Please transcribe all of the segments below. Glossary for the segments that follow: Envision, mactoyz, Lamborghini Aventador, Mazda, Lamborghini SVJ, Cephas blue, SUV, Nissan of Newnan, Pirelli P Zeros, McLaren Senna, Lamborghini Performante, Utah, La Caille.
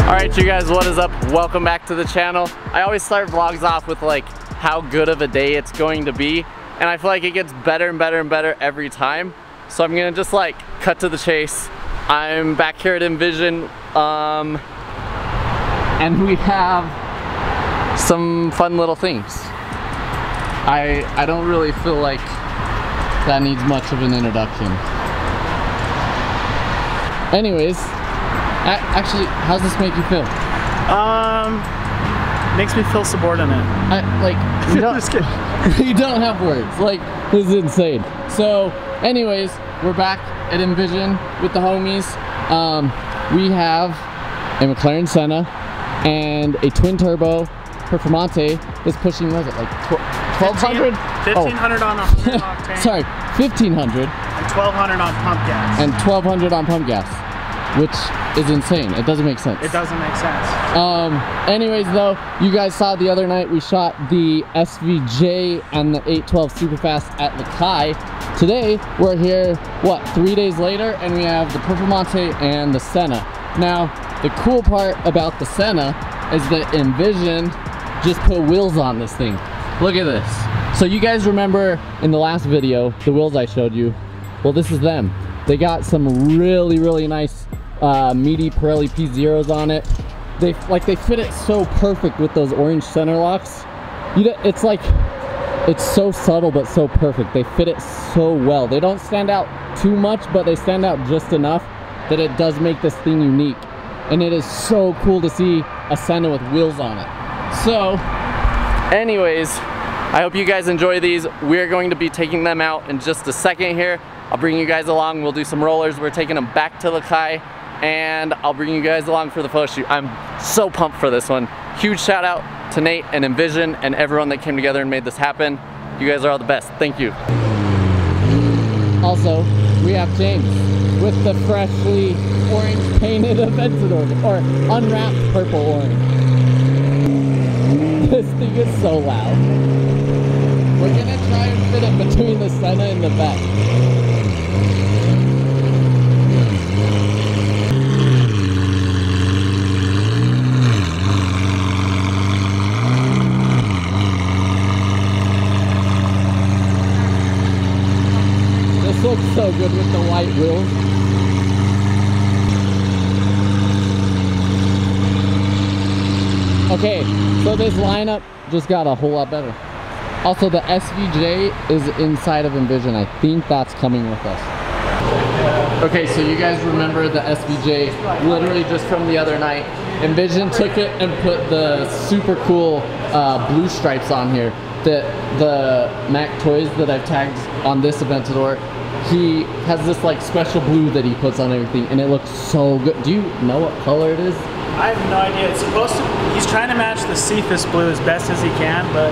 Alright you guys, what is up? Welcome back to the channel. I always start vlogs off with like how good of a day it's going to be, and I feel like it gets better and better and better every time. So I'm gonna just like cut to the chase. I'm back here at Envision and we have some fun little things. I don't really feel like that needs much of an introduction. Anyways, actually, how's this make you feel? Makes me feel subordinate. You don't, Just kidding. you don't have words. Like, this is insane. So, anyways, we're back at Envision with the homies. We have a McLaren Senna and a twin turbo Performante that's pushing, what is it, like 1200? 1500 on 100 octane. Sorry, 1500. And 1200 on pump gas. And 1200 on pump gas. Which is insane. It doesn't make sense. It doesn't make sense. Anyways though, you guys saw the other night we shot the SVJ and the 812 Superfast at La Caille. Today, we're here, what, 3 days later, and we have the Performante and the Senna. Now, the cool part about the Senna is that Envision just put wheels on this thing. Look at this. So you guys remember in the last video, the wheels I showed you. Well, this is them. They got some really, really nice meaty Pirelli P Zeros on it. They fit it so perfect with those orange center locks. It's like, it's so subtle but so perfect. They fit it so well. They don't stand out too much, but they stand out just enough that it does make this thing unique. And it is so cool to see a Senna with wheels on it. So, anyways, I hope you guys enjoy these. We're going to be taking them out in just a second here. I'll bring you guys along, we'll do some rollers. We're taking them back to La Caille, and I'll bring you guys along for the photo shoot. I'm so pumped for this one. Huge shout out to Nate and Envision and everyone that came together and made this happen. You guys are all the best, thank you. Also, we have James with the freshly orange painted Aventador, or unwrapped purple orange. This thing is so loud. We're gonna try and fit it between the Senna and the back. Looks so good with the white wheels. Okay, so this lineup just got a whole lot better. Also, the SVJ is inside of Envision. I think that's coming with us. Okay, so you guys remember the SVJ literally just from the other night. Envision took it and put the super cool blue stripes on here. The Mac Toys that I've tagged on this Aventador, he has this like special blue that he puts on everything, and it looks so good. Do you know what color it is? I have no idea. It's supposed to, he's trying to match the Cephas blue as best as he can, but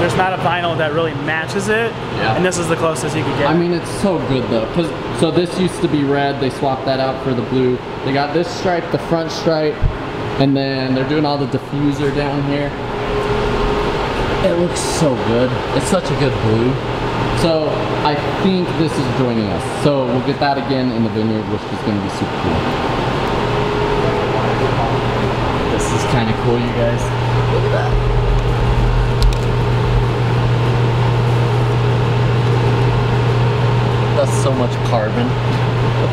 there's not a vinyl that really matches it, yeah. And this is the closest he could get. I mean, it's so good though. So this used to be red, they swapped that out for the blue. They got this stripe, the front stripe, and then they're doing all the diffuser down here. It looks so good. It's such a good blue. So I think this is joining us. So we'll get that again in the vineyard, which is going to be super cool. This is kind of cool, you guys. Look at that. That's so much carbon. Oh!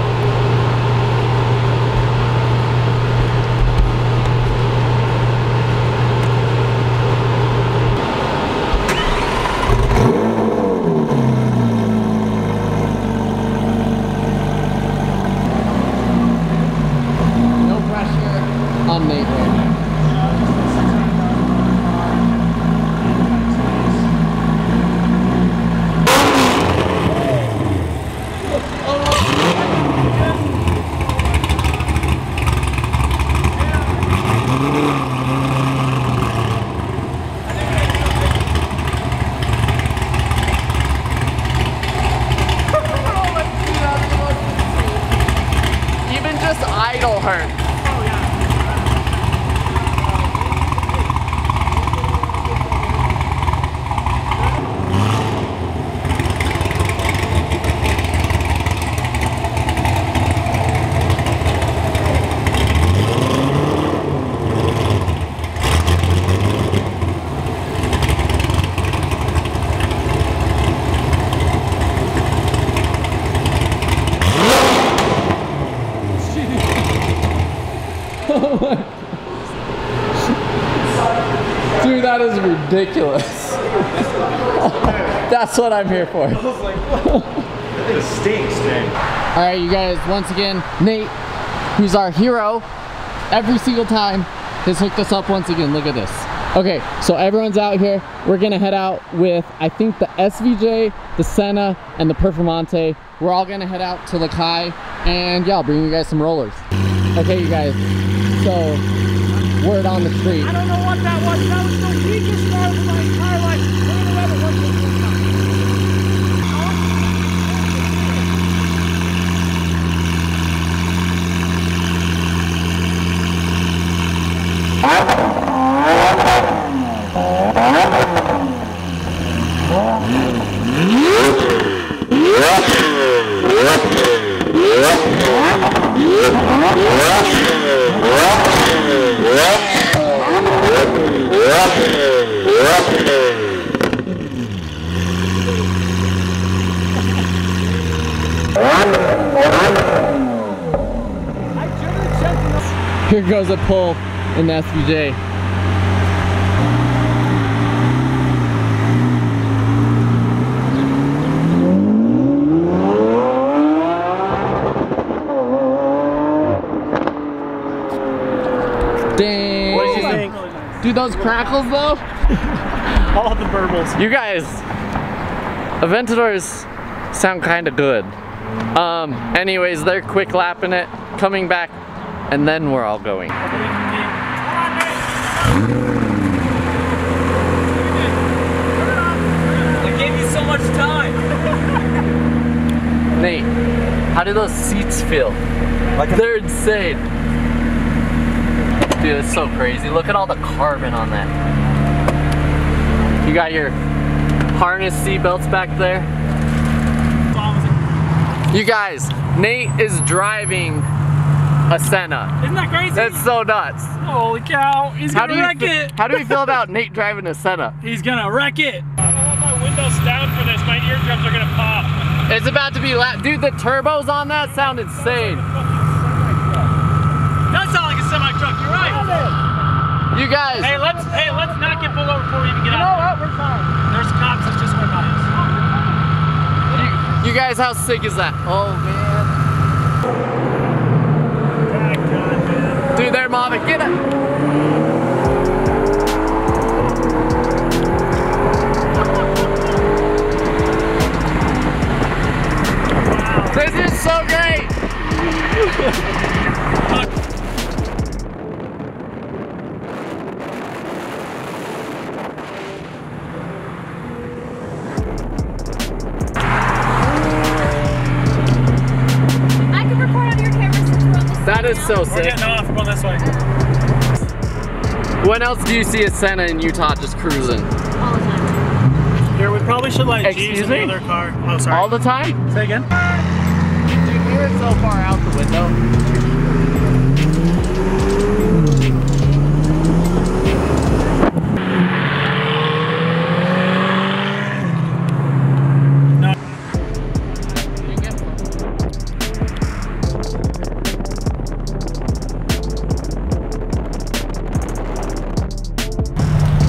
ridiculous. That's what I'm here for. I was like, what? It stinks, dude. All right, you guys, once again, Nate, who's our hero every single time, has hooked us up once again. Look at this. Okay, so everyone's out here. We're gonna head out with, I think, the SVJ, the Senna, and the Performante. We're all gonna head out to La Caille, and yeah, I'll bring you guys some rollers. Okay, you guys, so word on the street. I don't know what that was. That was the weakest start of my entire life. Here goes a pull in the SVJ. Dang. What did you think? Dude, those crackles though? All the burbles. You guys, Aventadors sound kind of good. Anyways, they're quick lapping it, coming back, and then we're all going. It gave you so much time. Nate, how do those seats feel? Like they're insane. Dude, it's so crazy. Look at all the carbon on that. You got your harness seat belts back there. You guys, Nate is driving a Senna. Isn't that crazy? That's so nuts. Holy cow, he's gonna wreck it. How do we feel about Nate driving a Senna? He's gonna wreck it. I don't want my windows down for this. My eardrums are gonna pop. It's about to be loud. Dude, the turbos on that sound insane. That sounds like a semi-truck, you're right. You guys. Hey, let's not get pulled over before we even get out. You know what, we're fine. There's cops that just went by us. You guys, how sick is that? Oh, man. Dude, there, Mama, get up. Wow. This is so great. I can record on your camera since we're on this. That is so sick. This way. When else do you see a Senna in Utah just cruising? All the time. Here, we probably should like G's in the other car. Oh, sorry. All the time? Say again. Dude, we were so far out the window.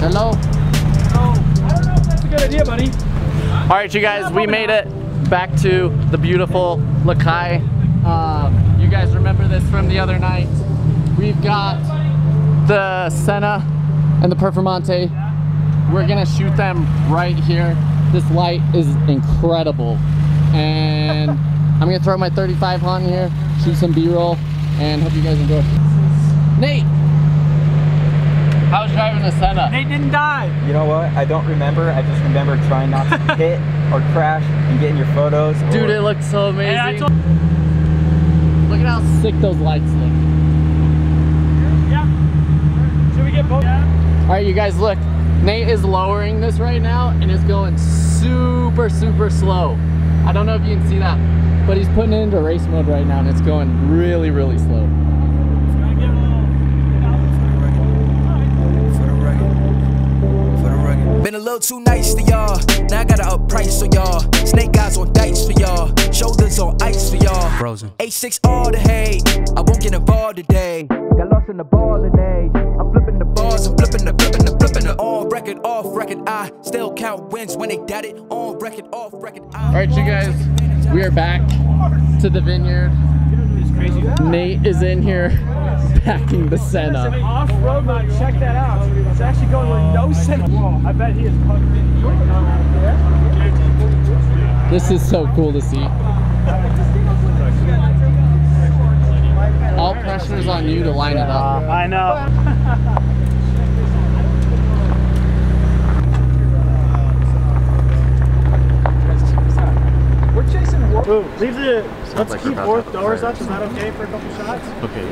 Hello? I don't know if that's a good idea, buddy. All right, you guys, we made it back to the beautiful La Caille. You guys remember this from the other night. We've got the Senna and the Performante. We're gonna shoot them right here. This light is incredible. And I'm gonna throw my 35 on here, shoot some B-roll, and hope you guys enjoy. Nate! I was driving a Senna. Nate didn't die. You know what? I don't remember. I just remember trying not to hit or crash and getting your photos. Dude, it looked so amazing. Yeah, look at how sick those lights look. Yeah. Should we get both? Yeah. All right, you guys, look. Nate is lowering this right now and it's going super, super slow. I don't know if you can see that, but he's putting it into race mode right now and it's going really, really slow. Been a little too nice to y'all, now I gotta up price for y'all. Snake eyes on dice for y'all, shoulders on ice for y'all. Frozen. A6 all the hate, I won't get involved today. Got lost in the ball today. I'm flipping the balls, I'm flipping the winner on record, off record. I still count wins when they did it on record, off record. All right, you guys, we are back to the vineyard. Crazy. Nate is in here packing the Senna. It's an off-road mode. Check that out. It's actually going with no Senna wall. I bet he is pumped. This is so cool to see. All pressure's on you to line it up. I know. Ooh, leave the, let's like keep both doors up. Is that okay for a couple shots? Okay.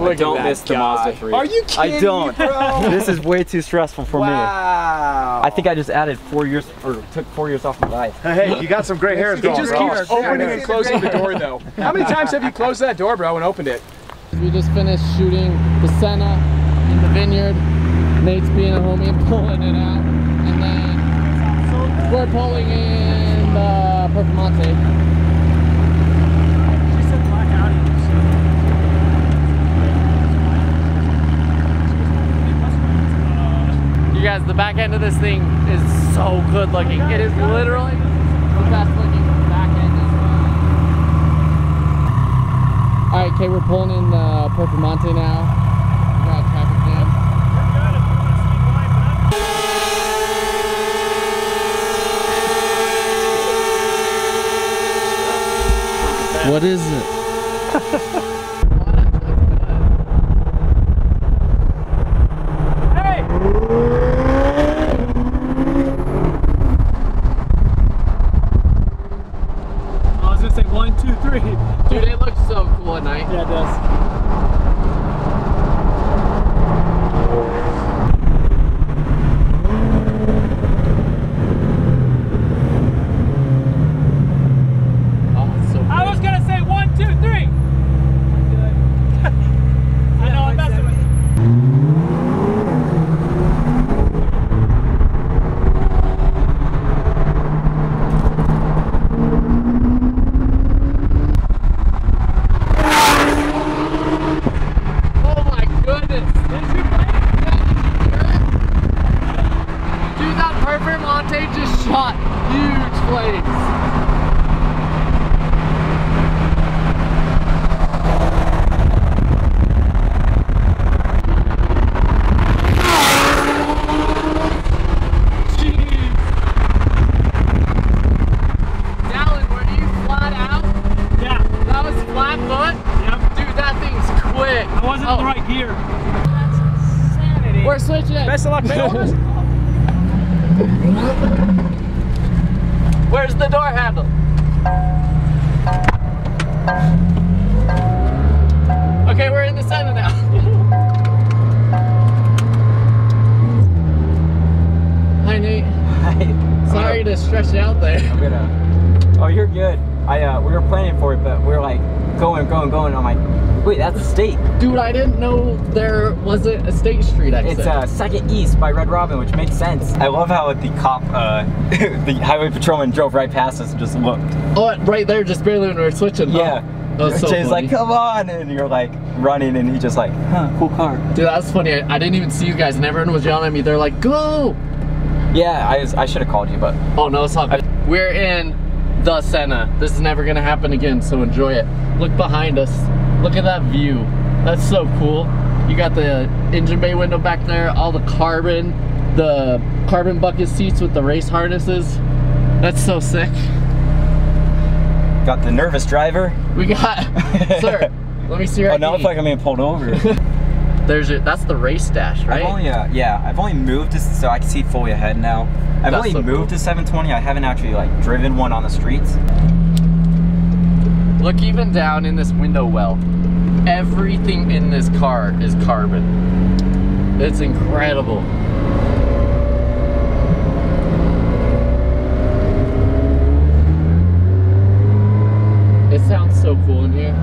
Look, don't miss the Mazda 3. Are you kidding? I don't. Me, bro? This is way too stressful for me. I think I just added 4 years, or took 4 years off my life. Hey, you got some great hairs going. It just keeps opening and closing the door, though. How many times have you closed that door, bro, and opened it? We just finished shooting the Senna in the vineyard. Nate's being a homie and pulling it out. And then we're pulling in Performante. She said black out. You guys, the back end of this thing is so good looking. It is literally the best looking back end as well. Alright, okay, we're pulling in the Performante now. What is it? Hey! I was gonna say 1, 2, 3. Dude, it looks so cool at night. Yeah, it does. Best of luck, man. Where's the door handle? Okay, we're in the Senna now. Hi, Nate. Hi. Sorry to stretch it out there. I'm gonna. Oh, you're good. We were planning for it, but we were like going. I'm like, wait, that's a state. Dude, I didn't know there wasn't a State Street exit. It's Second East by Red Robin, which makes sense. I love how the cop, the highway patrolman drove right past us and just looked. Oh, right there, just barely when we were switching. Yeah. That was so funny. Jay's like, come on, and you're like running, and he just like, huh, cool car. Dude, that's funny. I didn't even see you guys, and everyone was yelling at me. They're like, go. Yeah, I should have called you, but. Oh, no, it's not. We're in the Senna. This is never going to happen again, so enjoy it. Look behind us. Look at that view. That's so cool. You got the engine bay window back there, all the carbon bucket seats with the race harnesses. That's so sick. Got the nervous driver. We got, sir, let me see your ID. Oh, now it's like I'm being pulled over. There's your, that's the race dash, right? I've only, I've only moved to, so I can see fully ahead now. I've only moved to 720. I haven't actually like driven one on the streets. Look even down in this window well. Everything in this car is carbon. It's incredible. It sounds so cool in here.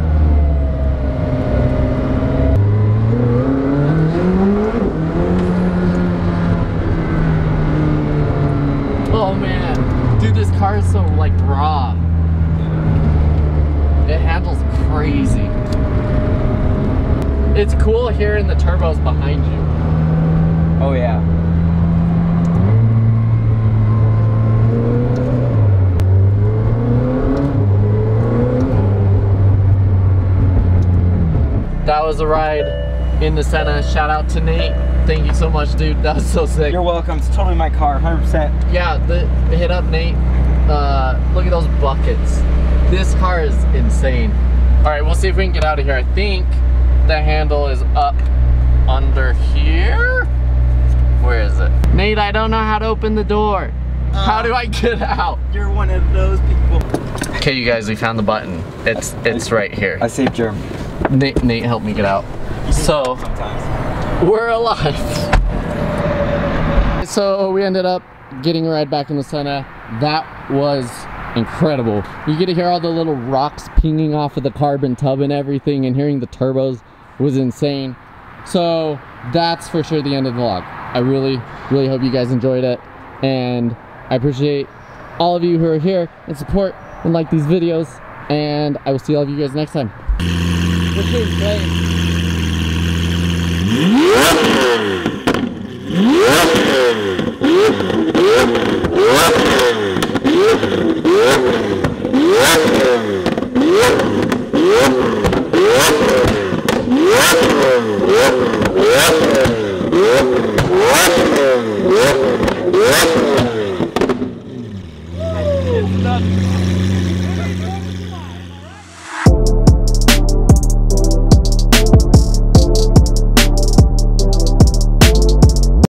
Oh man, dude, this car is so like raw. It handles crazy. It's cool hearing the turbos behind you. Oh yeah. That was a ride in the Senna. Shout out to Nate. Thank you so much, dude. That was so sick. You're welcome. It's totally my car, 100%. Yeah, hit up Nate. Look at those buckets. This car is insane. All right, we'll see if we can get out of here. I think the handle is up under here. Where is it? Nate, I don't know how to open the door. How do I get out? You're one of those people. Okay, you guys, we found the button. It's right here. I saved your... Nate helped me get out. So, we're alive. So we ended up getting a ride back in the Senna. That was incredible. You get to hear all the little rocks pinging off of the carbon tub and everything, and hearing the turbos was insane. So that's for sure the end of the vlog. I really, really hope you guys enjoyed it. And I appreciate all of you who are here and support and like these videos. And I will see all of you guys next time. It's done.